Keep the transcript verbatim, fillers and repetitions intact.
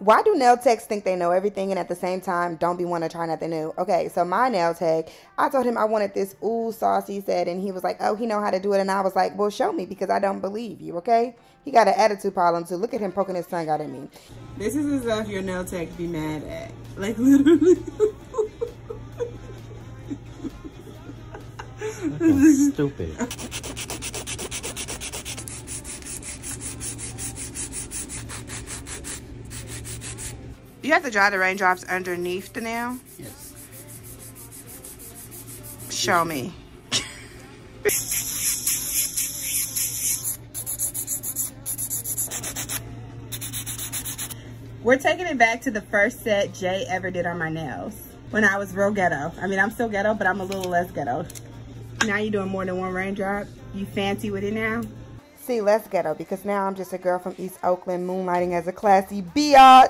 Why do nail techs think they know everything and at the same time don't be wanting to try nothing new? Okay, so my nail tech, I told him I wanted this ooh sauce, he said, and he was like, oh, he know how to do it. And I was like, well, show me, because I don't believe you, okay? He got an attitude problem too. Look at him poking his tongue out at me. This is the stuff your nail tech be mad at. Like, literally. That's stupid. You have to dry the raindrops underneath the nail? Yes. Show me. We're taking it back to the first set Jay ever did on my nails when I was real ghetto. I mean, I'm still ghetto, but I'm a little less ghetto. Now you're doing more than one raindrop. You fancy with it now? See, less ghetto, because now I'm just a girl from East Oakland moonlighting as a classy biatch.